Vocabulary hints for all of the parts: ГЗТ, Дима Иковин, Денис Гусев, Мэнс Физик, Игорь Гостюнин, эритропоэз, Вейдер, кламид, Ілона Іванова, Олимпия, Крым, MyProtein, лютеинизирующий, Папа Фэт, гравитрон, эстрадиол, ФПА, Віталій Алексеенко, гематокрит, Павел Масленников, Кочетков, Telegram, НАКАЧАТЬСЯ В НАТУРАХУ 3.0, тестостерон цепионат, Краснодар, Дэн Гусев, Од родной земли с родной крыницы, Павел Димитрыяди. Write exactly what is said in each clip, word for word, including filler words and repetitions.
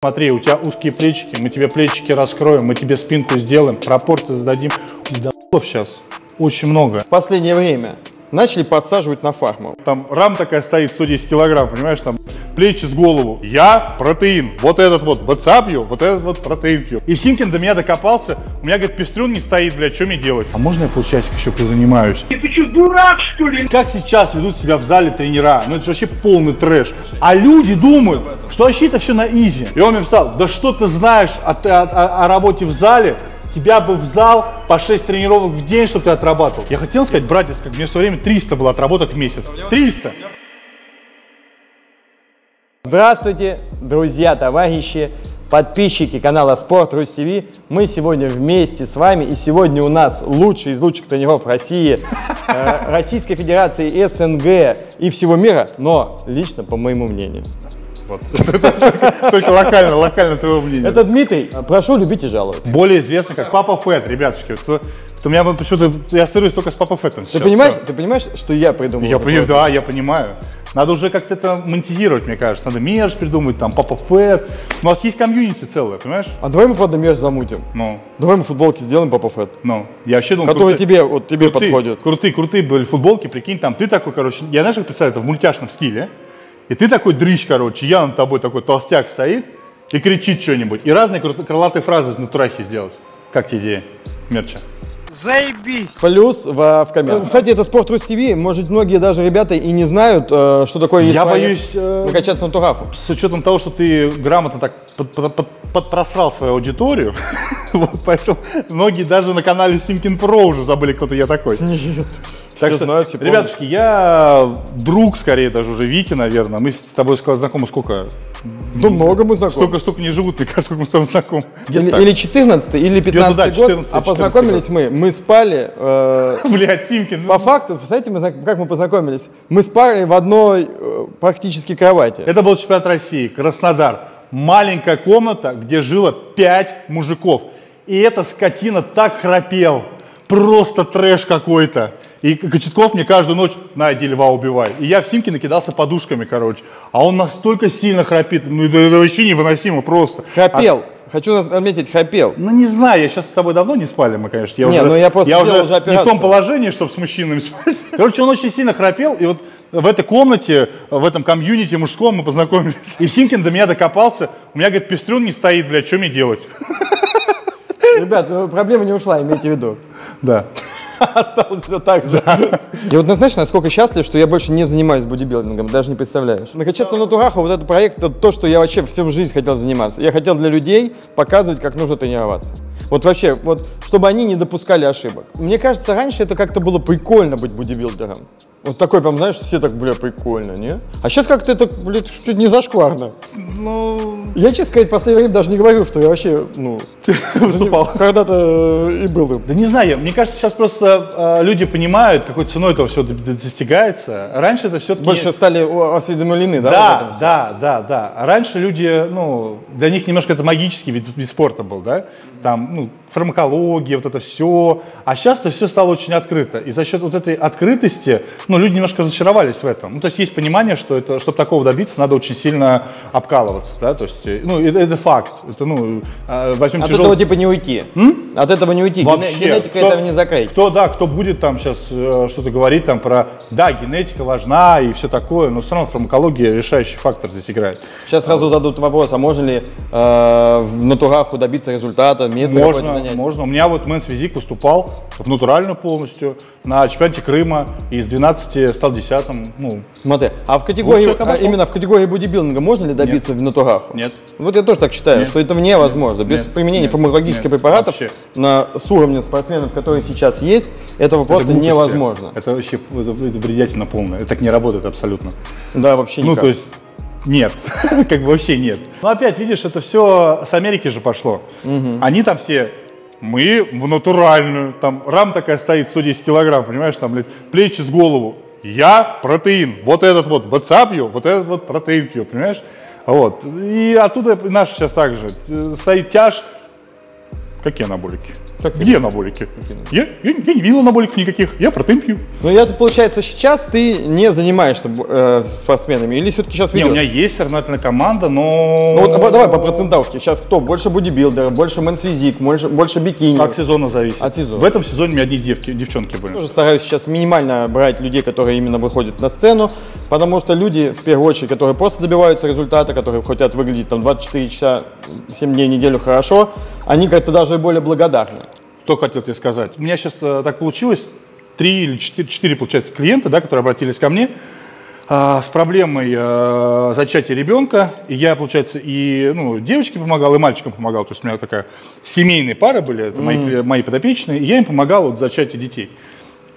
Смотри, у тебя узкие плечики, мы тебе плечики раскроем, мы тебе спинку сделаем, пропорции зададим. Удалов сейчас очень много. В последнее время начали подсаживать на фарму. Там рам такая стоит, сто десять килограмм, понимаешь, там плечи с голову. Я протеин, вот этот вот ватсап пью, вот этот вот протеин пью. И Симкин до меня докопался, у меня, говорит, пестрюн не стоит, блядь, что мне делать? А можно я полчасика еще позанимаюсь? Ты что, дурак, что ли? Как сейчас ведут себя в зале тренера? Ну это же вообще полный трэш. А люди думают, что вообще это все на изи. И он мне писал, да что ты знаешь о, о, о работе в зале? Тебя бы в зал по шесть тренировок в день, чтобы ты отрабатывал. Я хотел сказать, братец, как мне в свое время триста было отработок в месяц. триста! Здравствуйте, друзья, товарищи, подписчики канала SportRus ти ви. Мы сегодня вместе с вами, и сегодня у нас лучший из лучших тренеров России, Российской Федерации, СНГ и всего мира, но лично по моему мнению. Вот. Только локально, локально твоего мнения. Это Дмитрий. Прошу любить и жаловать. Более известный как Папа Фэт, ребятушки. Кто, кто меня почему-то я ассоциируюсь только с Папа Фэтом. Ты понимаешь, ты понимаешь, что я придумал? Я понимаю, да, я понимаю. Надо уже как-то это монетизировать, мне кажется. Надо мерч придумать, там, Папа Фэт. У нас есть комьюнити целое, понимаешь? А давай мы, правда, мерч замутим. Ну. Давай мы футболки сделаем, Папа Фэт. Ну. Я вообще думал, которые крутые, тебе, вот, тебе крутые, подходят. Крутые, крутые были футболки, прикинь, там, ты такой, короче, я знаешь, как представляю, это в мультяшном стиле. И ты такой дрищ, короче, я над тобой такой толстяк стоит и кричит что-нибудь. И разные крылатые фразы из натурахи сделать. Как тебе идея мерча? Заебись! Плюс в, в камеру. Кстати, это SportRus ти ви. Может, многие даже ребята и не знают, э, что такое есть. Я боюсь э, накачаться на тураху. С учетом того, что ты грамотно так под, под, под, подпросрал свою аудиторию, вот, поэтому многие даже на канале Симкин ПРО уже забыли, кто-то я такой. Нет. Так что, знают, ребятушки, я друг, скорее, даже уже Вити, наверное. Мы с тобой знакомы сколько? Да много мы знакомы. Столько, столько не живут, мне кажется, сколько мы с тобой знакомы. Или, или четырнадцатый, или пятнадцатый год, четырнадцатый, а познакомились мы, мы спали. Э, Блядь, Симкин. По факту, знаете, мы, как мы познакомились? Мы спали в одной э, практически кровати. Это был чемпионат России, Краснодар. Маленькая комната, где жило пять мужиков. И эта скотина так храпел. Просто трэш какой-то. И Кочетков мне каждую ночь, на, иди льва убивай. И я в Симке накидался подушками, короче. А он настолько сильно храпит, ну это вообще невыносимо просто. Храпел. А... Хочу отметить, храпел. Ну не знаю, я сейчас с тобой давно не спали мы, конечно. Я не, уже, ну я просто я уже, уже не в том положении, чтобы с мужчинами спать. Короче, он очень сильно храпел, и вот в этой комнате, в этом комьюнити мужском мы познакомились. И Симкин до меня докопался, у меня, говорит, пестрюн не стоит, блядь, что мне делать? Ребят, проблема не ушла, имейте в виду. Да. Осталось все так же. Да. Я вот однозначно насколько счастлив, что я больше не занимаюсь бодибилдингом, даже не представляешь. Накачаться на тураху, вот этот проект, это то, что я вообще всю жизнь хотел заниматься. Я хотел для людей показывать, как нужно тренироваться. Вот вообще, вот, чтобы они не допускали ошибок. Мне кажется, раньше это как-то было прикольно быть бодибилдером. Вот такой, прям, знаешь, все так, бля, прикольно, не? А сейчас как-то это, бля, чуть не зашкварно. Ну... Я, честно сказать, в последнее время даже не говорю, что я вообще, ну... Выступал. Когда-то и был. Да не знаю, мне кажется, сейчас просто люди понимают, какой ценой это все достигается. Раньше это все-таки... Больше стали осведомлены, да? Да, да, да, да. Раньше люди, ну, для них немножко это магический вид спорта был, да? Там, ну, фармакология, вот это все. А сейчас-то все стало очень открыто. И за счет вот этой открытости... Ну, люди немножко разочаровались в этом. Ну, то есть есть понимание, что это, чтобы такого добиться, надо очень сильно обкалываться, да, то есть, ну, это, это факт. Это, ну, возьмем от тяжел... этого типа не уйти. М? От этого не уйти. Вообще, генетика кто, этого не закрыть. Кто, да, кто будет там сейчас э, что-то говорить там про, да, генетика важна и все такое, но все равно фармакология решающий фактор здесь играет. Сейчас сразу а, зададут вопрос, а можно ли э, в натураху добиться результата, место можно, занять? Можно. У меня вот Мэнс Физик выступал в натуральную полностью на чемпионате Крыма из двенадцати стал десятым, ну... Смотри, а в категории, а именно в категории бодибилдинга можно ли добиться в натураху? Нет. Вот я тоже так считаю, нет, что это невозможно. Нет. Без нет. применения нет. фармакологических нет. препаратов на, с уровнем спортсменов, которые сейчас есть, этого это просто глупости. Невозможно. Это вообще это, это бредятельно полное. Это так не работает абсолютно. Да, вообще никак. Ну, то есть... Нет, как бы вообще нет. Но опять, видишь, это все с Америки же пошло. Угу. Они там все... Мы в натуральную, там рам такая стоит, сто десять килограмм, понимаешь, там, блядь, плечи с голову. Я протеин, вот этот вот ватсап пью, вот этот вот протеин пью, понимаешь? Вот, и оттуда наши сейчас также стоит тяж, Какие анаболики? Как Где анаболики? Я, я, я не видел анаболиков никаких, я протеин пью. Ну, я, получается, сейчас ты не занимаешься э, спортсменами или все-таки сейчас ведешь? Не, у меня есть соревновательная команда, но... Ну, вот, давай по процентовке. Сейчас кто? Больше бодибилдера, больше Мэнс Физик, больше, больше бикини? От сезона зависит. От сезона. В этом сезоне у меня одни девки, девчонки были. Я тоже стараюсь сейчас минимально брать людей, которые именно выходят на сцену, потому что люди, в первую очередь, которые просто добиваются результата, которые хотят выглядеть там двадцать четыре часа, семь дней в неделю хорошо, они как-то даже более благодарны. Что хотел тебе сказать? У меня сейчас так получилось, три или четыре, получается, клиента, да, которые обратились ко мне э, с проблемой э, зачатия ребенка. И я, получается, и ну, девочке помогал, и мальчикам помогал. То есть у меня такая семейная пара были, это mm-hmm. мои, мои подопечные, и я им помогал вот, в зачатии детей.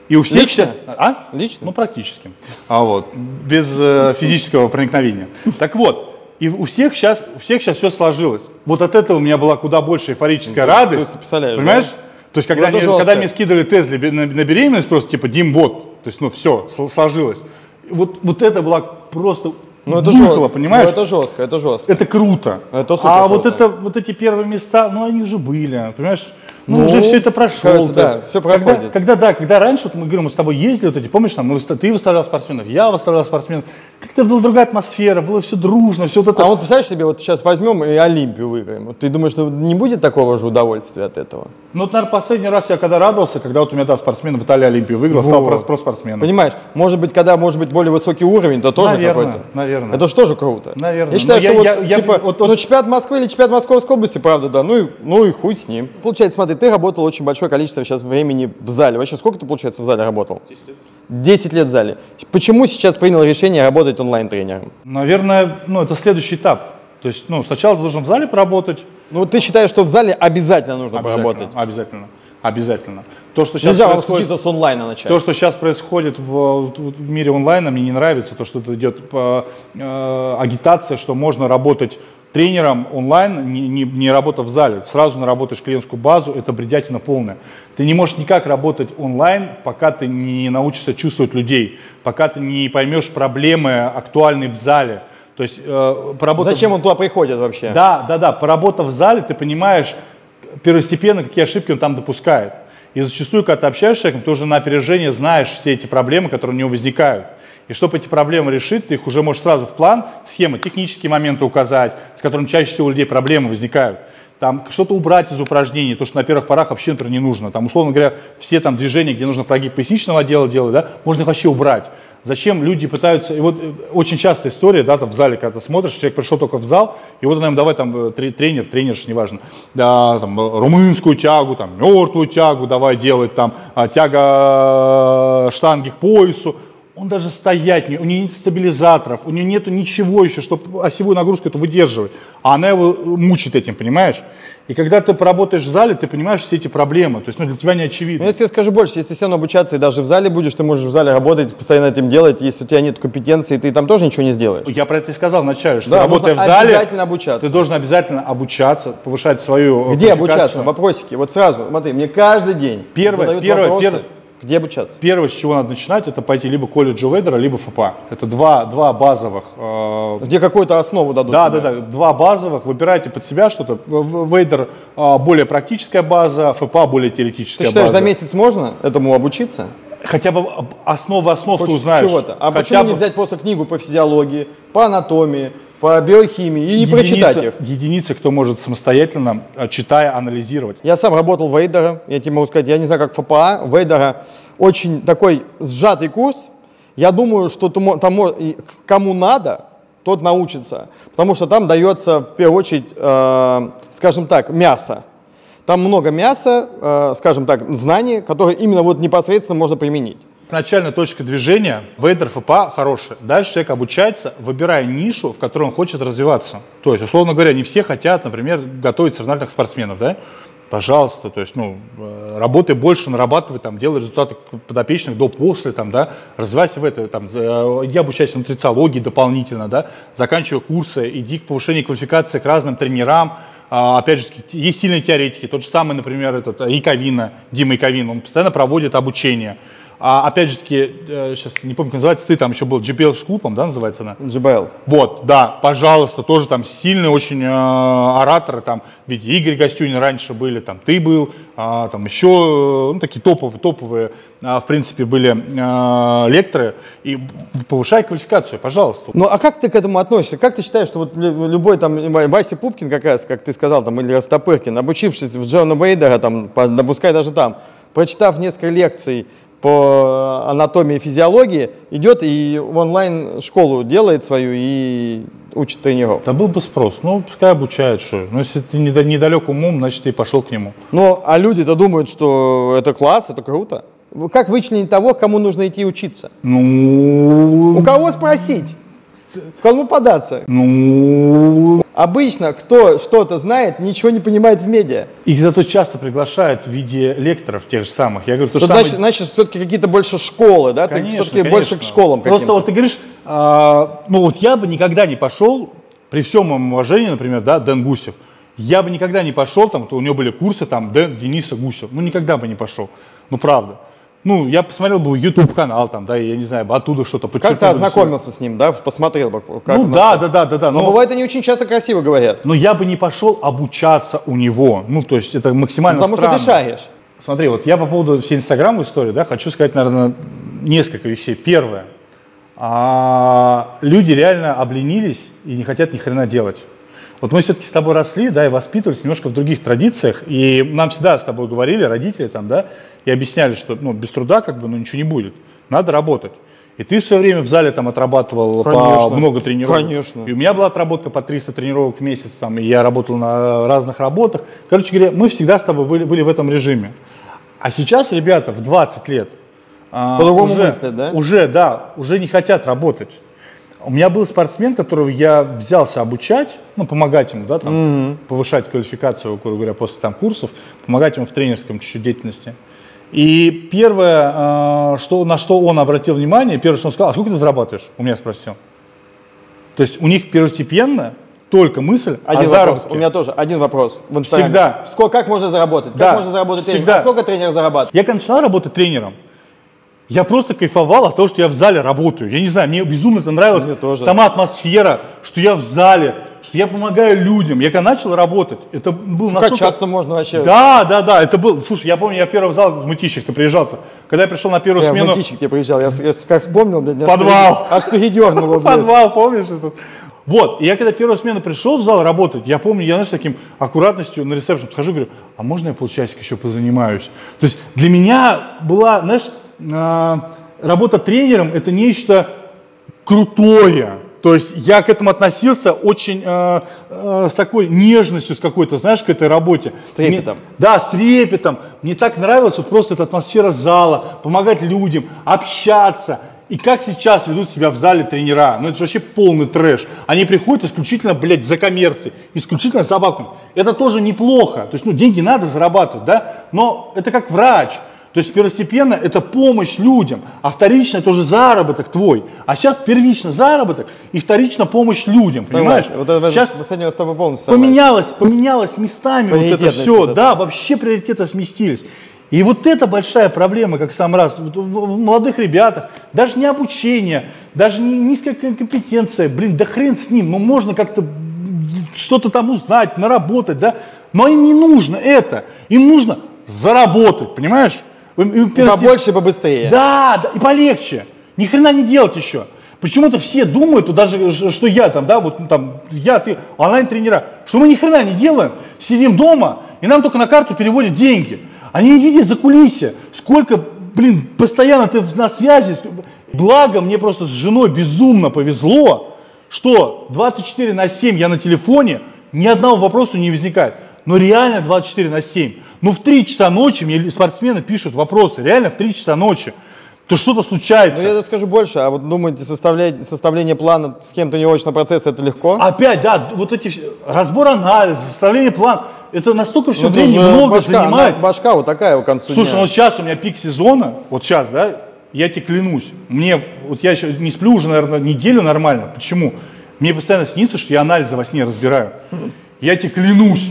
И у всех лично? Сейчас, а? Лично? Ну, практически. А вот, без э, физического проникновения. Так вот. И у всех, сейчас, у всех сейчас все сложилось. Вот от этого у меня была куда больше эйфорическая ну, радость. Понимаешь? Да? То есть, когда, ну, мне, когда мне скидывали тест на, на беременность, просто типа, Дим, вот, то есть, ну, все, сложилось. Вот, вот это была просто... Ну, это жестко, понимаешь? Ну, это жестко, это жестко. Это круто. Это а вот, это, вот эти первые места, ну, они уже были, понимаешь? Ну, ну уже все это прошло. Кажется, да, все проходит. Когда, когда, да, когда раньше, вот мы говорим, мы с тобой ездили, вот эти, помнишь, там, мы, ты выставлял спортсменов, я выставлял спортсменов. Как-то была другая атмосфера, было все дружно, все вот это. А вот представляешь себе, вот сейчас возьмем и Олимпию выиграем. Вот ты думаешь, что не будет такого же удовольствия от этого? Ну, вот, наверное, последний раз я когда радовался, когда вот у меня, да, спортсмен в Италии Олимпию выиграл, стал просто про спортсменом. Понимаешь, может быть, когда, может быть, более высокий уровень, то тоже какой-то. Наверное. Это же тоже круто. Наверное. Я считаю, что я, вот, я, я, типа, я, вот, ну, чемпионат Москвы или чемпионат Московской области, правда, да, ну и, ну и хуй с ним. Получается, смотри, ты работал очень большое количество сейчас времени в зале. Вообще, сколько ты, получается, в зале работал? десять лет. десять лет в зале. Почему сейчас принял решение работать онлайн-тренером? Наверное, ну, это следующий этап. То есть, ну, сначала ты должен в зале поработать. Ну, ты считаешь, что в зале обязательно нужно обязательно, поработать? Обязательно. Обязательно. То, что сейчас Нельзя происходит, с онлайна начать. То, что сейчас происходит в, в мире онлайна, мне не нравится. То, что это идет по, э, агитация, что можно работать тренером онлайн, не, не, не работав в зале. Сразу наработаешь клиентскую базу, это бредятина полная. Ты не можешь никак работать онлайн, пока ты не научишься чувствовать людей, пока ты не поймешь проблемы актуальные в зале. То есть, э, поработав... Зачем он туда приходит вообще? Да, да, да. Поработав в зале, ты понимаешь первостепенно, какие ошибки он там допускает. И зачастую, когда ты общаешься с человеком, ты уже на опережение знаешь все эти проблемы, которые у него возникают. И чтобы эти проблемы решить, ты их уже можешь сразу в план, схемы, технические моменты указать, с которыми чаще всего у людей проблемы возникают. Там что-то убрать из упражнений, то, что на первых порах вообще, например, не нужно. Там, условно говоря, все там движения, где нужно прогиб поясничного отдела делать, да, можно их вообще убрать. Зачем люди пытаются... И вот очень часто история, да, там в зале, когда ты смотришь, человек пришел только в зал, и вот он им, давай там тренер, тренерш, неважно, да, там румынскую тягу, там мертвую тягу давай делать, там тяга штанги к поясу. Он даже стоять, у нее нет стабилизаторов, у нее нет ничего еще, чтобы осевую нагрузку это выдерживать. А она его мучит этим, понимаешь? И когда ты поработаешь в зале, ты понимаешь все эти проблемы. То есть, ну, для тебя не очевидно. Ну, я тебе скажу больше, если ты все равно обучаться и даже в зале будешь, ты можешь в зале работать, постоянно этим делать. Если у тебя нет компетенции, ты там тоже ничего не сделаешь. Я про это и сказал вначале, что да, работая в зале, обязательно обучаться. Ты должен обязательно обучаться, повышать свою Где обучаться? Вопросики. Вот сразу, смотри, мне каждый день первое, первое, первое. Где обучаться? Первое, с чего надо начинать, это пойти либо к колледжу Вейдера, либо ФПА. Это два, два базовых. Э... Где какую-то основу дадут. Да, да, да. Два базовых. Выбирайте под себя что-то. Вейдер э, более практическая база, ФПА более теоретическая база. Ты считаешь, база. За месяц можно этому обучиться? Хотя бы основы основ ты узнаешь. Чего-то. А Хотя почему бы... не взять просто книгу по физиологии, по анатомии, по биохимии и не единица, прочитать их? Единицы, кто может самостоятельно, читая, анализировать. Я сам работал в Вейдере, я тебе могу сказать, я не знаю, как ФПА, Вейдера очень такой сжатый курс. Я думаю, что тому, кому надо, тот научится, потому что там дается, в первую очередь, э, скажем так, мясо. Там много мяса, э, скажем так, знаний, которые именно вот непосредственно можно применить. Начальная точка движения, Вейдер, ФПА хорошая. Дальше человек обучается, выбирая нишу, в которой он хочет развиваться. То есть, условно говоря, не все хотят, например, готовить соревновательных спортсменов, да? Пожалуйста, то есть, ну, работай больше, нарабатывай, там, делай результаты подопечных до-после, там, да, развивайся в это, там, иди обучайся нутрициологии дополнительно, да, заканчивай курсы, иди к повышению квалификации к разным тренерам. А, опять же, есть сильные теоретики, тот же самый, например, этот Иковина, Дима Иковин, он постоянно проводит обучение. А, опять же таки, сейчас не помню, как называется, ты там еще был джей би эл-клубом, да, называется она? джей би эл. Вот, да, пожалуйста, тоже там сильный очень э, оратор, там, ведь Игорь Гостюнин раньше были, там, ты был, э, там еще, ну, такие топовые, топовые, э, в принципе, были э, лекторы, и повышай квалификацию, пожалуйста. Ну, а как ты к этому относишься? Как ты считаешь, что вот любой, там, Вася Пупкин, как раз, как ты сказал, там, или Растопыркин, обучившись в Джона Вейдера, там, допускай даже там, прочитав несколько лекций по анатомии и физиологии, идет и в онлайн-школу делает свою и учит тренеров. Да был бы спрос, ну пускай обучают, что. Ну, если ты недалек умом, значит, ты пошел к нему. Ну, а люди-то думают, что это класс, это круто. Как вычленить того, кому нужно идти учиться? Ну... У кого спросить? К кому податься? Ну... Обычно, кто что-то знает, ничего не понимает в медиа. Их зато часто приглашают в виде лекторов тех же самых. Я говорю, то же самое... Значит, значит все-таки какие-то больше школы, да? Конечно, ты все-таки больше к школам каким-то. Просто вот ты говоришь, а, ну вот я бы никогда не пошел, при всем моем уважении, например, да, Дэн Гусев, я бы никогда не пошел, там, то у него были курсы, там, Дэн, Дениса Гусева, ну никогда бы не пошел, ну правда. Ну, я посмотрел бы YouTube-канал, там, да, я не знаю, оттуда что-то почитал. Как ты ознакомился все. С ним, да, посмотрел бы? Как ну, да, да, да, да, да. Но, но бывает, они очень часто красиво говорят. Но я бы не пошел обучаться у него, ну, то есть это максимально потому странно. Потому что ты шаришь. Смотри, вот я по поводу всей инстаграмовой истории, да, хочу сказать, наверное, несколько вещей. Первое, а, люди реально обленились и не хотят ни хрена делать. Вот мы все-таки с тобой росли, да, и воспитывались немножко в других традициях, и нам всегда с тобой говорили, родители там, да, и объясняли, что ну, без труда как бы ну, ничего не будет, надо работать. И ты все время в зале там отрабатывал конечно, по много тренировок. Конечно. И у меня была отработка по триста тренировок в месяц, там, и я работал на разных работах. Короче говоря, мы всегда с тобой были, были в этом режиме. А сейчас ребята в двадцать лет по-другому уже, мысли, да? Уже, да, уже не хотят работать. У меня был спортсмен, которого я взялся обучать, ну, помогать ему, да, там, mm-hmm. повышать квалификацию, грубо говоря, после там, курсов, помогать ему в тренерском чуть-чуть деятельности. И первое, что, на что он обратил внимание, первое, что он сказал, а сколько ты зарабатываешь? У меня спросил. То есть у них первостепенно только мысль один о заработке. Вопрос. У меня тоже один вопрос. В всегда. Сколько, как можно заработать? Да. Как можно заработать тренер? Всегда. А сколько тренер зарабатывает? Я когда начинал работать тренером, я просто кайфовал от того, что я в зале работаю. Я не знаю, мне безумно это нравилась сама атмосфера, что я в зале, что я помогаю людям. Я когда начал работать, это был настолько... Качаться можно вообще. Да, да, да, это был... Слушай, я помню, я первый в зал в мытищах-то приезжал. -то. Когда я пришел на первую я смену... Я в мытищах тебе приезжал, я как вспомнил, блядь. Подвал. Аж передернуло. Подвал, помнишь этот? Вот, и я когда первую смену пришел в зал работать, я помню, я, знаешь, таким аккуратностью на ресепшн подхожу, говорю, а можно я полчасика еще позанимаюсь? То есть для меня была, знаешь... Работа тренером – это нечто крутое, то есть я к этому относился очень э, э, с такой нежностью, с какой-то, знаешь, к этой работе. С трепетом. Мне, да, с трепетом. Мне так нравилась вот просто эта атмосфера зала, помогать людям, общаться. И как сейчас ведут себя в зале тренера? Ну это же вообще полный трэш. Они приходят исключительно, блядь, за коммерцией, исключительно за бабками. Это тоже неплохо, то есть ну, деньги надо зарабатывать, да, но это как врач. То есть первостепенно это помощь людям, а вторично это уже заработок твой. А сейчас первично заработок и вторично помощь людям, понимаешь? Вот это, сейчас поменялось, поменялось местами вот это все, это. Да, вообще приоритеты сместились. И вот это большая проблема, как сам раз, в молодых ребятах, даже не обучение, даже не низкая компетенция, блин, да хрен с ним, ну можно как-то что-то там узнать, наработать, да, но им не нужно это, им нужно заработать, понимаешь? Побольше, побыстрее. Да, да, и полегче. Ни хрена не делать еще. Почему-то все думают, даже что я там, да, вот там, я, ты, онлайн-тренера, что мы ни хрена не делаем, сидим дома, и нам только на карту переводят деньги. Они не видят за кулисье, сколько, блин, постоянно ты на связи. Благо, мне просто с женой безумно повезло, что двадцать четыре на семь я на телефоне, ни одного вопроса не возникает. Но реально двадцать четыре на семь. Ну в три часа ночи мне спортсмены пишут вопросы, реально в три часа ночи, то что-то случается. Ну, я скажу больше, а вот думаете, составлять, составление плана с кем-то неочного процесса это легко? Опять, да, вот эти разбор анализа, составление плана, это настолько все ну, времени много башка, занимает. Она, башка вот такая у конца. Слушай, ну вот сейчас у меня пик сезона, вот сейчас, да, я тебе клянусь, мне, вот я еще не сплю уже, наверное, неделю нормально, почему? Мне постоянно снится, что я анализы во сне разбираю, я тебе клянусь.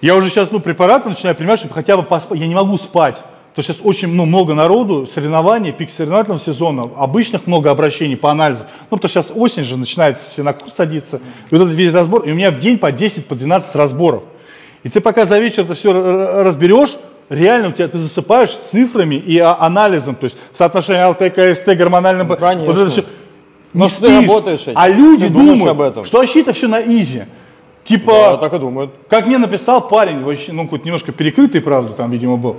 Я уже сейчас, ну, препараты начинаю принимать, чтобы хотя бы поспать. Я не могу спать. То сейчас очень ну, много народу, соревнований, пик соревновательного сезона, обычных много обращений по анализу. Ну, потому что сейчас осень же, начинается, все на курс садиться. И вот этот весь разбор, и у меня в день по десять, по двенадцать разборов. И ты пока за вечер это все разберешь, реально у тебя ты засыпаешь с цифрами и анализом, то есть соотношение ЛТКСТ, гормональным... Ну, конечно. Вот это все. Не спишь, ты работаешь этим, а люди думают, об этом. Что вообще-то все на изи. Типа, да, так и думают. Как мне написал парень, вообще, ну, какой-то немножко перекрытый, правда, там, видимо, был.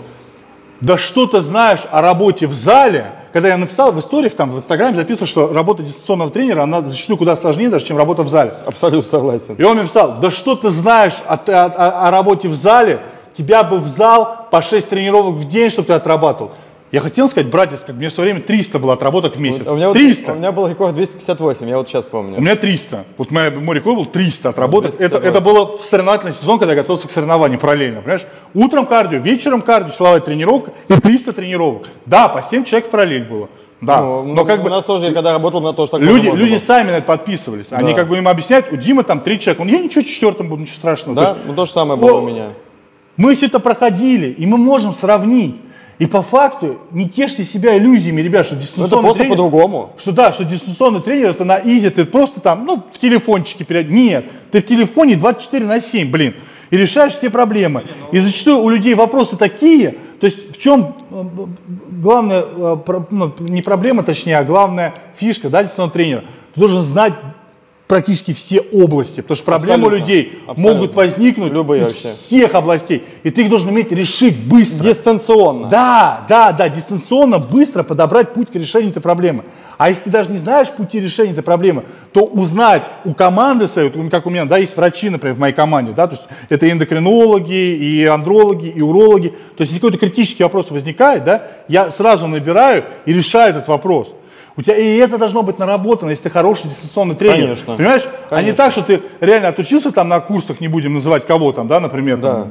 Да что ты знаешь о работе в зале, когда я написал в историях, там, в Инстаграме записывал, что работа дистанционного тренера, она зачастую куда сложнее даже, чем работа в зале. Абсолютно согласен. И он мне писал, да что ты знаешь о, о, о работе в зале, тебя бы в зал по шесть тренировок в день, чтобы ты отрабатывал. Я хотел сказать, братец, как мне все время триста было отработок в месяц. У меня, триста. Вот, у меня был рекорд двести пятьдесят восемь, я вот сейчас помню. У меня триста. Вот мой, мой рекорд был триста отработок. Это, это было в соревновательный сезон, когда я готовился к соревнованиям параллельно. Понимаешь? Утром кардио, вечером кардио, силовая тренировка и триста тренировок. Да, по семь человек в параллель было. Да. Ну, но как у бы, нас тоже, когда работал на то, что люди, люди сами на это подписывались. Да. Они как бы им объясняют, у Димы там три человека. Он, я ничего четвертым буду, ничего страшного. Да, то есть, ну то же самое было о, у меня. Мы все это проходили, и мы можем сравнить. И по факту не тешьте себя иллюзиями, ребят, что дистанционный это просто тренер... по-другому. Что да, что дистанционный тренер это на изи, ты просто там, ну, в телефончике перед... Нет, ты в телефоне двадцать четыре на семь, блин, и решаешь все проблемы. И зачастую у людей вопросы такие, то есть в чем главная, ну, не проблема, точнее, а главная фишка, да, дистанционного тренера. Ты должен знать практически все области, потому что проблемы абсолютно, людей абсолютно. Могут возникнуть любые из вообще. Всех областей, и ты их должен уметь решить быстро. Дистанционно. Да, да, да, дистанционно, быстро подобрать путь к решению этой проблемы. А если ты даже не знаешь пути решения этой проблемы, то узнать у команды своей, как у меня, да, есть врачи, например, в моей команде, да, то есть это эндокринологи, и андрологи, и урологи, то есть если какой-то критический вопрос возникает, да, я сразу набираю и решаю этот вопрос. У тебя и это должно быть наработано, если ты хороший дистанционный тренер. Конечно. Понимаешь? Конечно. А не так, что ты реально отучился там на курсах, не будем называть кого там, да, например, да.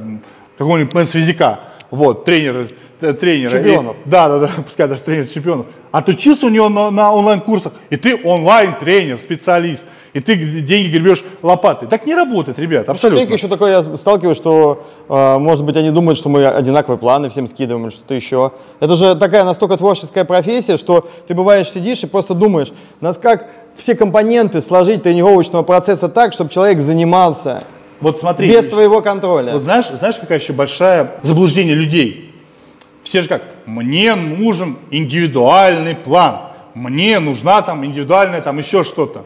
Какого-нибудь Мэнс Физика, вот, тренера, тренера. Чемпионов. И, да, да, да, пускай даже тренер чемпионов. Отучился у него на, на онлайн-курсах, и ты онлайн-тренер, специалист, и ты деньги гребешь лопатой. Так не работает, ребят, абсолютно. Частенько еще такое я сталкиваюсь, что, э, может быть, они думают, что мы одинаковые планы всем скидываем или что-то еще. Это же такая настолько творческая профессия, что ты бываешь сидишь и просто думаешь, нас как все компоненты сложить тренировочного процесса так, чтобы человек занимался. Вот смотри, без твоего контроля. Вот знаешь, знаешь, какая еще большая заблуждение людей? Все же как, мне нужен индивидуальный план, мне нужна там индивидуальная там еще что-то.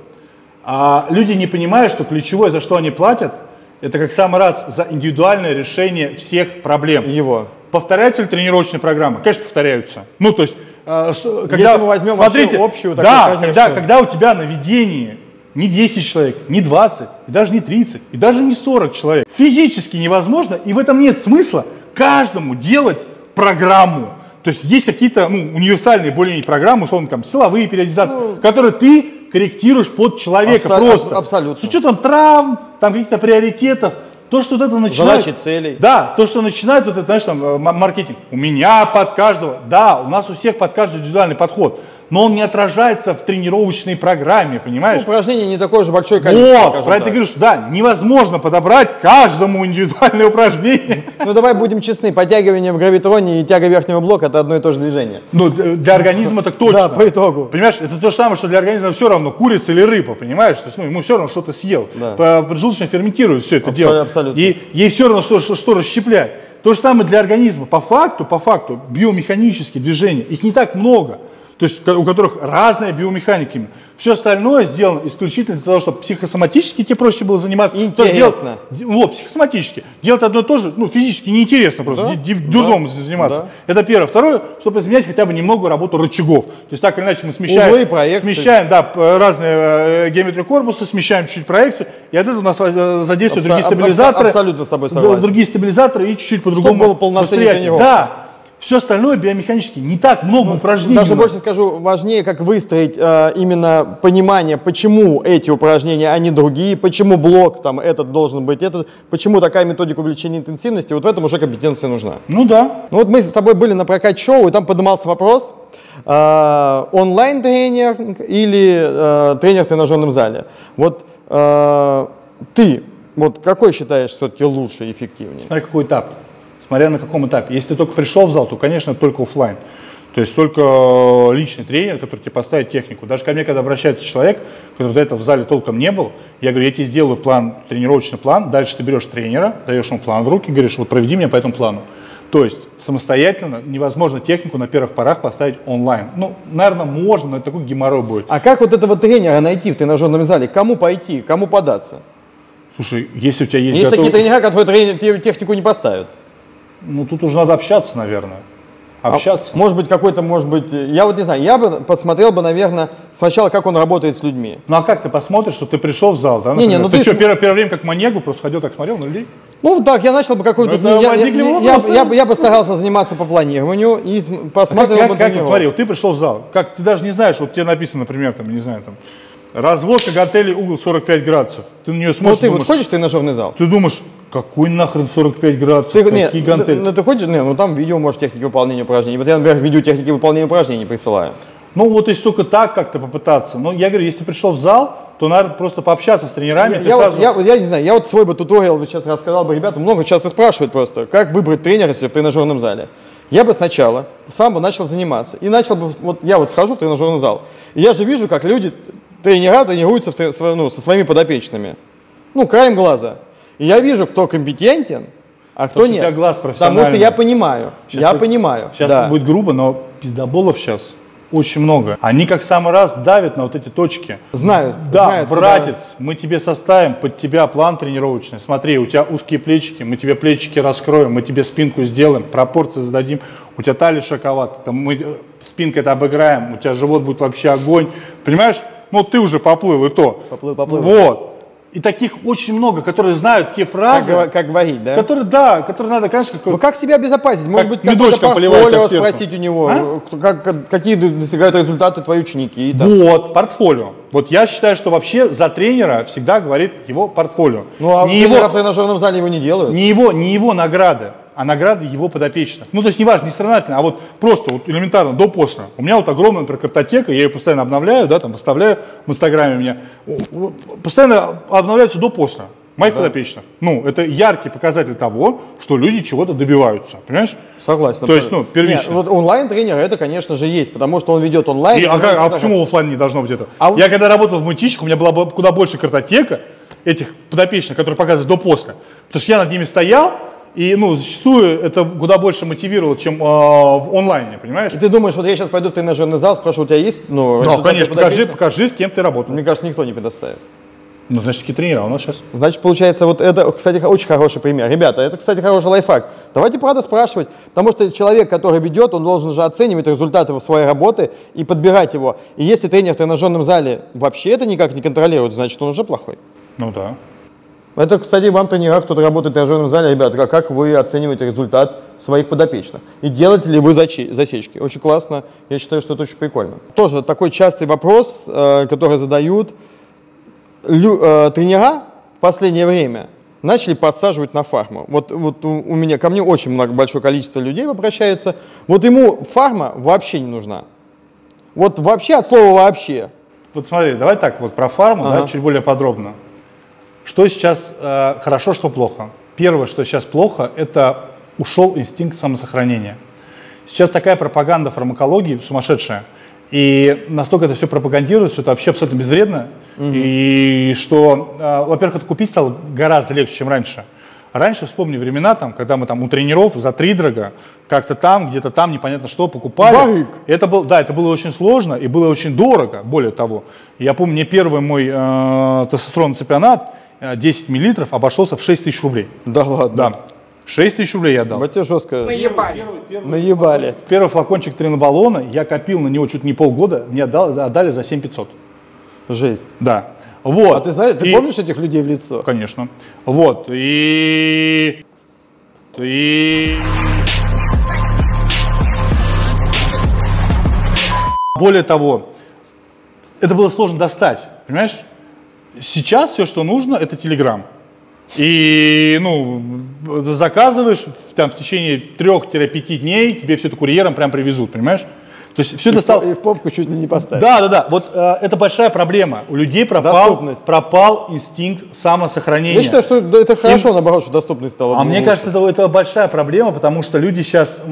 А люди не понимают, что ключевое, за что они платят, это как самый раз за индивидуальное решение всех проблем. Его. Повторяются ли тренировочные программы? Конечно, повторяются. Ну, то есть, э, когда мы возьмем смотрите, общую, такую, да, когда, когда у тебя на ведении не десять человек, не двадцать, и даже не тридцать, и даже не сорок человек. Физически невозможно, и в этом нет смысла каждому делать программу. То есть есть какие-то ну, универсальные более-менее программы, условно там силовые периодизации, ну, которые ты корректируешь под человека абсолютно, просто. Абсолютно. С учетом травм, там каких-то приоритетов. То, что вот это начинает... Задачи, целей. Да, то, что начинает вот это, знаешь, там, маркетинг. У меня под каждого... Да, у нас у всех под каждый индивидуальный подход. Но он не отражается в тренировочной программе, понимаешь? Ну, упражнение не такое же большое количество. Вот, про это говорю, что да, невозможно подобрать каждому индивидуальное упражнение. Ну, давай будем честны, подтягивание в гравитроне и тяга верхнего блока – это одно и то же движение. Ну, для организма так точно. Да, по итогу. Понимаешь, это то же самое, что для организма все равно курица или рыба, понимаешь? То есть, ну, ему все равно что-то съел. Да. Поджелудочно ферментирует все это дело. Абсолютно. И ей все равно что, что, что расщеплять. То же самое для организма. По факту, по факту, биомеханические движения, их не так много. То есть у которых разная биомеханика. Все остальное сделано исключительно для того, чтобы психосоматически тебе проще было заниматься. Интересно. Делать, вот, психосоматически. Делать одно и то же, ну, физически неинтересно просто, да? Дурдом да. заниматься. Да. Это первое. Второе, чтобы изменять хотя бы немного работу рычагов. То есть так или иначе мы смещаем, Увы, смещаем да, разные геометрию корпуса, смещаем чуть-чуть проекцию, и от этого у нас задействуют другие стабилизаторы. Абсолютно с тобой согласен. Другие стабилизаторы и чуть-чуть по-другому восприятие. Да. Все остальное биомеханически не так много ну, упражнений. Даже больше скажу, важнее, как выстроить э, именно понимание, почему эти упражнения, а не другие, почему блок там этот должен быть, этот, почему такая методика увеличения интенсивности, вот в этом уже компетенция нужна. Ну да. Ну вот мы с тобой были на прокат-шоу, и там поднимался вопрос, э, онлайн-тренер или э, тренер в тренажерном зале. Вот э, ты, вот какой считаешь все-таки лучше, эффективнее? Смотри, какой этап. смотря на каком этапе. Если ты только пришел в зал, то, конечно, только офлайн. То есть только личный тренер, который тебе поставит технику. Даже ко мне, когда обращается человек, который до этого в зале толком не был, я говорю, я тебе сделаю план, тренировочный план, дальше ты берешь тренера, даешь ему план в руки, говоришь, вот проведи меня по этому плану. То есть самостоятельно невозможно технику на первых порах поставить онлайн. Ну, наверное, можно, но это такой геморрой будет. А как вот этого тренера найти в тренажерном зале? Кому пойти, кому податься? Слушай, если у тебя есть... Есть готов... такие тренера, как твой тренер тебе технику не поставят. Ну, тут уже надо общаться, наверное. Общаться. А, может быть, какой-то, может быть, я вот не знаю, я бы посмотрел бы, наверное, сначала, как он работает с людьми. Ну, а как ты посмотришь, что ты пришел в зал, да? Не, не, ну ты, ты что, см... первое, первое время как маньяку просто ходил, так смотрел на людей? Ну, так, я начал бы какую-то... Ну, я, я, я, я, я бы старался заниматься по планированию и посмотрел а как, бы... Как, как творил? Ты пришел в зал, как ты даже не знаешь, вот тебе написано, например, там, не знаю, там, разводка гантелей, угол сорок пять градусов. Ты на нее смотришь, ну, ты думаешь, вот ходишь в тренажерный зал? Ты думаешь... Какой нахрен сорок пять градусов? Ты, нет, ты, ну ты хочешь, нет, ну там видео, может, техники выполнения упражнений. Вот я, например, видео техники выполнения упражнений присылаю. Ну вот если только так как-то попытаться. Но я говорю, если ты пришел в зал, то надо просто пообщаться с тренерами. Я, ты я, сразу... я, я не знаю, я вот свой бы туториал бы сейчас рассказал бы ребятам. Много сейчас и спрашивают просто, как выбрать тренера, если в тренажерном зале. Я бы сначала сам бы начал заниматься. И начал бы, вот я вот схожу в тренажерный зал, и я же вижу, как люди, тренера тренируются в, ну, со своими подопечными. Ну, краем глаза. И я вижу, кто компетентен, а кто потому нет. Что у тебя глаз профессиональный. Потому что я понимаю. Сейчас я вы... понимаю. Сейчас да. будет грубо, но пиздоболов сейчас очень много. Они как самый раз давят на вот эти точки. Знают. Да, знают, братец, куда... мы тебе составим под тебя план тренировочный. Смотри, у тебя узкие плечики, мы тебе плечики раскроем, мы тебе спинку сделаем, пропорции зададим. У тебя талия широковата, там мы спинкой это обыграем, у тебя живот будет вообще огонь. Понимаешь? Ну ты уже поплыл и то. Поплыл, поплыл. Вот. И таких очень много, которые знают те фразы, как, как говорить, да? Которые, да, которые надо, конечно, как, как себя обезопасить, может быть, какое-то портфолио спросить у него, а? как, как, какие достигают результаты твои ученики. И вот портфолио. Вот я считаю, что вообще за тренера всегда говорит его портфолио. Ну а не его в тренажерном зале его не делают. Не его, не его награды, а награды его подопечных. Ну, то есть, неважно, не сравнительно, а вот просто вот элементарно, до-после. У меня вот огромная, например, картотека, я ее постоянно обновляю, да, там, выставляю в Инстаграме у меня. Постоянно обновляются до-после моих да. подопечных. Ну, это яркий показатель того, что люди чего-то добиваются, понимаешь? Согласен. То есть, ну, первично. Нет, вот онлайн-тренер это, конечно же, есть, потому что он ведет онлайн. И, а, как, а почему офлайн не должно быть это? А я вы... когда работал в мытищах, у меня была куда больше картотека этих подопечных, которые показывают до-после. Потому что я над ними стоял, и, ну, зачастую это куда больше мотивировало, чем э, в онлайне, понимаешь? И ты думаешь, вот я сейчас пойду в тренажерный зал, спрошу, у тебя есть? Ну, да, конечно, покажи, покажи, с кем ты работал. Мне кажется, никто не предоставит. Ну, значит, какие тренера у нас сейчас. Значит, получается, вот это, кстати, очень хороший пример. Ребята, это, кстати, хороший лайфхак. Давайте, правда, спрашивать, потому что человек, который ведет, он должен же оценивать результаты своей работы и подбирать его. И если тренер в тренажерном зале вообще это никак не контролирует, значит, он уже плохой. Ну, да. Это, кстати, вам тренера, кто-то работает в тренажерном зале, ребята, как вы оцениваете результат своих подопечных? И делаете ли вы засечки? Очень классно, я считаю, что это очень прикольно. Тоже такой частый вопрос, который задают тренера в последнее время. Начали подсаживать на фарму. Вот, вот у меня, ко мне очень много, большое количество людей обращается. Вот ему фарма вообще не нужна. Вот вообще от слова вообще. Вот смотри, давай так вот про фарму, ага. да, чуть более подробно. Что сейчас э, хорошо, что плохо? Первое, что сейчас плохо, это ушел инстинкт самосохранения. Сейчас такая пропаганда фармакологии сумасшедшая. И настолько это все пропагандируется, что это вообще абсолютно безвредно. Угу. И что, э, во-первых, это купить стало гораздо легче, чем раньше. Раньше, вспомни времена, там, когда мы там у тренеров за тридорога, как-то там, где-то там, непонятно что, покупали. Барик. Это был, да, это было очень сложно и было очень дорого, более того. Я помню, мне первый мой э, тестостерон цепионат, десять миллилитров обошелся в шесть тысяч рублей. Да ладно? Да. шесть тысяч рублей я дал. Вот тебе жестко. Наебали. Первый, первый, Наебали. Флакончик, первый флакончик тренобаллона, я копил на него чуть не полгода, мне отдали, отдали за семь тысяч пятьсот. Жесть. Да. Вот. А ты знаешь, ты и... помнишь этих людей в лицо? Конечно. Вот. И... И... Более того, это было сложно достать, понимаешь? Сейчас все, что нужно, это Telegram. И, ну, заказываешь, там, в течение трёх-пяти дней тебе все это курьером прям привезут, понимаешь? То есть все и это стало... И в попку чуть ли не поставить. Да, да, да. Вот э, это большая проблема. У людей пропал, пропал инстинкт самосохранения. Я считаю, что это хорошо, и... наоборот, что доступность стала. А мне лучше. Кажется, это, это большая проблема, потому что люди сейчас э, э,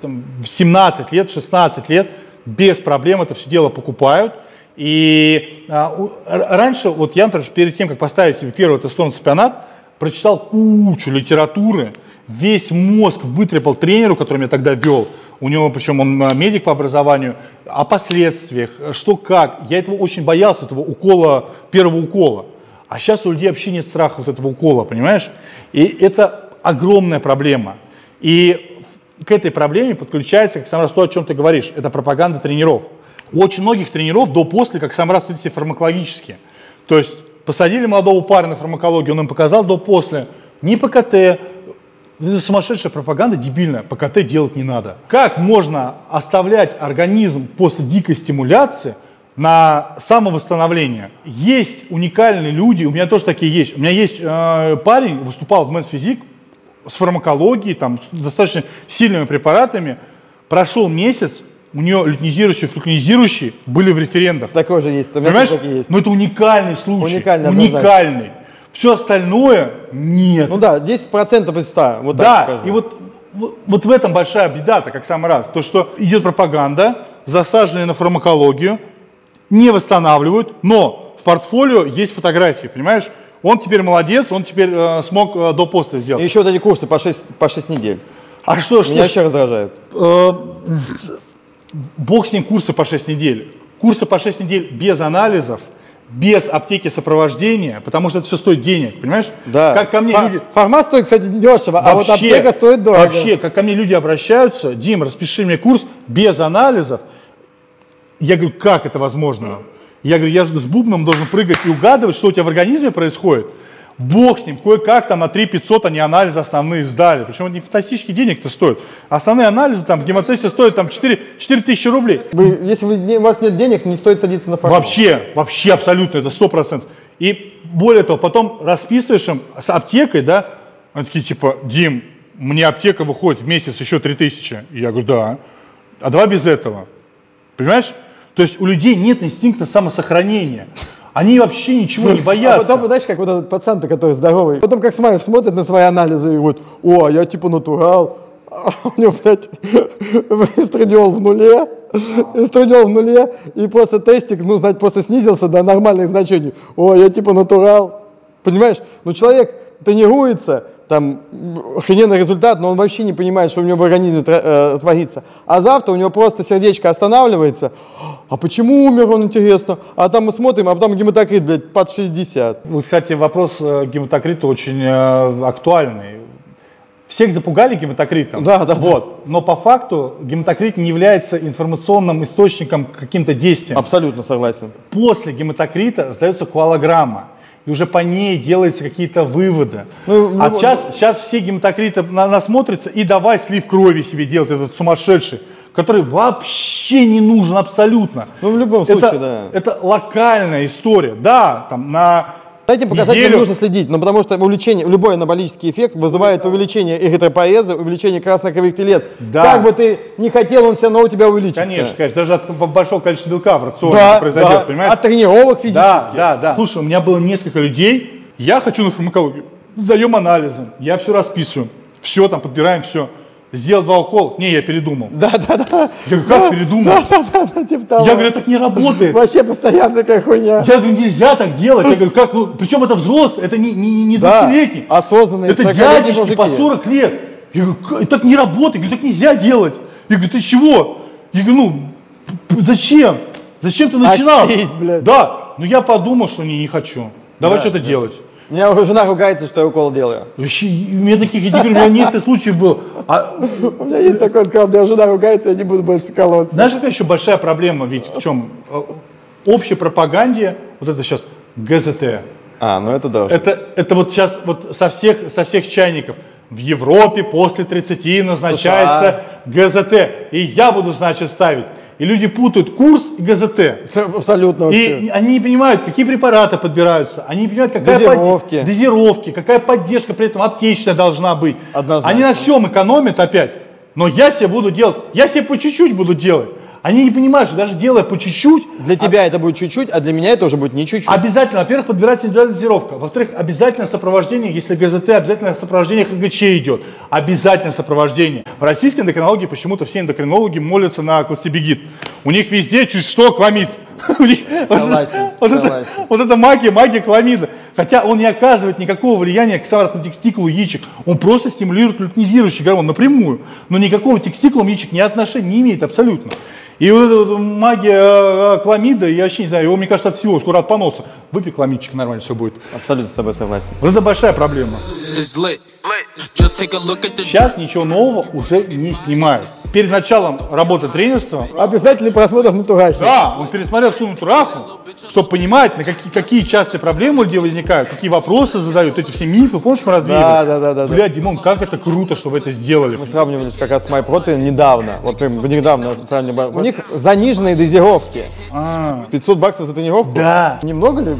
там, в семнадцать лет, шестнадцать лет без проблем это все дело покупают. И э, раньше, вот я, например, перед тем, как поставить себе первый тестовый чемпионат, прочитал кучу литературы, весь мозг вытрепал тренеру, который меня тогда вел. У него, причем он медик по образованию, о последствиях, что как. Я этого очень боялся, этого укола, первого укола. А сейчас у людей вообще нет страха вот этого укола, понимаешь? И это огромная проблема. И к этой проблеме подключается, как сам раз то, о чем ты говоришь, это пропаганда тренеров. У очень многих тренеров до-после, как сам раз, все фармакологически. То есть посадили молодого парня на фармакологию, он им показал до-после, ни по ка тэ. Это сумасшедшая пропаганда, дебильная, по ка тэ делать не надо. Как можно оставлять организм после дикой стимуляции на самовосстановление? Есть уникальные люди, у меня тоже такие есть. У меня есть э, парень, выступал в Мэнс Физик с фармакологией, там, с достаточно сильными препаратами. Прошел месяц, у нее лютинизирующие, флукинизирующие были в референдах. Такое же есть, у меня тоже такие есть. Но это уникальный случай, уникальный. уникальный. Все остальное нет. Ну да, десять процентов из ста, вот да, так скажем. И вот, вот, вот в этом большая беда-то, как сам раз. То, что идет пропаганда, засаженная на фармакологию, не восстанавливают, но в портфолио есть фотографии, понимаешь? Он теперь молодец, он теперь э, смог э, до поста сделать. И еще вот эти курсы по шесть, по шесть недель. А что, что? Меня еще раздражает. Э, боксинг курсы по шесть недель. Курсы по шесть недель без анализов, без аптеки сопровождения, потому что это все стоит денег, понимаешь? Да. Как ко мне Фа люди... Формат стоит, кстати, дешево, вообще, а вот аптека стоит дорого. Вообще, как ко мне люди обращаются, Дим, распиши мне курс без анализов. Я говорю, как это возможно? Я говорю, я жду с бубном, должен прыгать и угадывать, что у тебя в организме происходит. Бог с ним, кое-как там на три пятьсот они анализы основные сдали. Причем это не фантастически денег-то стоит. Основные анализы там в гемотесте стоят там четыре тысячи рублей. Вы, если вы, у вас нет денег, не стоит садиться на формат. Вообще, вообще абсолютно, это сто процентов. И более того, потом расписываешь им с аптекой, да, они такие типа, Дим, мне аптека выходит в месяц еще три тысячи. И я говорю, да, а давай без этого. Понимаешь? То есть у людей нет инстинкта самосохранения. Они вообще ничего не боятся. А потом, знаешь, как вот этот пацан, который здоровый, потом как смотрит на свои анализы и говорит, о, я типа натурал, а у него, блядь, эстрадиол в нуле, эстрадиол в нуле, и просто тестик, ну, знаете, просто снизился до нормальных значений. О, я типа натурал. Понимаешь? Ну, человек тренируется, там, охрененный результат, но он вообще не понимает, что у него в организме э, творится. А завтра у него просто сердечко останавливается. А почему умер он, интересно? А там мы смотрим, а там гематокрит, блядь, под шестьдесят. Вот, кстати, вопрос гематокрита очень э, актуальный. Всех запугали гематокритом, да, да, вот. Да. Но по факту гематокрит не является информационным источником к каким-то действиям. Абсолютно согласен. После гематокрита сдается коалограмма. И уже по ней делаются какие-то выводы. Ну, а ну, сейчас, ну, сейчас все гематокриты на нас смотрятся, и давай слив крови себе делать, этот сумасшедший, который вообще не нужен абсолютно. Ну, в любом случае, это, да. Это локальная история. Да, там на... За этим показателем нужно следить, но потому что увеличение, любой анаболический эффект вызывает увеличение эритропоэза, увеличение красных кровяных телец. Да. Как бы ты не хотел, он все равно у тебя увеличится. Конечно, конечно. Даже от большого количества белка в рационе да, произойдет, да. Понимаешь? От тренировок физически. Да, да, да. Слушай, у меня было несколько людей, я хочу на фармакологию, сдаем анализы, я все расписываю, все там подбираем, все. Сделал два укола, не, я передумал. Да, да, да. Я говорю, как да, передумал? Да, да, да, да, типа того. Я говорю, так не работает. Вообще постоянно как хуйня. Я говорю, нельзя так делать. Я говорю, как, ну, причем это взрослый, это не, не, не двадцатилетний. Да, осознанные это дядечки мужики. По сорок лет. Я говорю, так не работает, я говорю, так нельзя делать. Я говорю, ты чего? Я говорю, ну, зачем? Зачем ты начинал? Отсесть, блядь. Да, но я подумал, что не, не хочу. Давай да, что-то да. делать. У меня жена ругается, что я укол делаю. Вообще, у меня таких, я говорю, у меня несколько случаев было. А... У меня есть такой, он сказал, у меня жена ругается, я не буду больше колоться. Знаешь, какая еще большая проблема, ведь в чем? Общей пропаганде, вот это сейчас гэ зэ тэ. А, ну это да. Это, это вот сейчас вот со всех, со всех чайников. В Европе после тридцати назначается гэ зэ тэ. И я буду, значит, ставить. И люди путают курс и гэ зэ тэ. Абсолютно. И вообще. Они не понимают, какие препараты подбираются, они не понимают, какая дозировки. Под... дозировки, какая поддержка при этом аптечная должна быть. Однозначно. Они на всем экономят опять. но я себе буду делать, я себе по чуть-чуть буду делать. Они не понимают, что даже делая по чуть-чуть... Для а... тебя это будет чуть-чуть, а для меня это уже будет не чуть-чуть. Обязательно, во-первых, подбирается индивидуальная дозировка. Во-вторых, обязательно сопровождение, если ГЗТ, обязательно сопровождение ХГЧ идет. Обязательно сопровождение. В российской эндокринологии почему-то все эндокринологи молятся на клостебегит. У них везде чуть что кламид. Вот это магия, магия кламида. Хотя он не оказывает никакого влияния на текстикулу яичек. Он просто стимулирует лютинизирующий гормон напрямую. Но никакого текстикулум яичек ни отношения не имеет абсолютно. И вот эта магия кламида, я вообще не знаю, его, мне кажется, от всего, скоро от поноса. Выпей кламидчик, нормально все будет. Абсолютно с тобой согласен. Вот это большая проблема. Сейчас ничего нового уже не снимают. Перед началом работы тренерства... Обязательный просмотр натурахи. Да, он пересмотрел всю натураху, чтобы понимать, на какие, какие частые проблемы у людей возникают, какие вопросы задают, эти все мифы, помнишь, мы развеивали? Да, да, да, да. Бля, да. Димон, как это круто, что вы это сделали. Мы сравнивались как раз с MyProtein недавно, вот прям недавно сравнивали. У них заниженные дозировки. А -а -а. пятьсот баксов за тренировку? Да. Немного ли?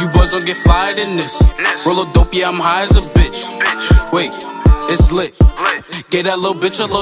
You boys don't get fly in this. Roll a dope, yeah, I'm high as a bitch. Wait, it's lit. Get that little bitch a little.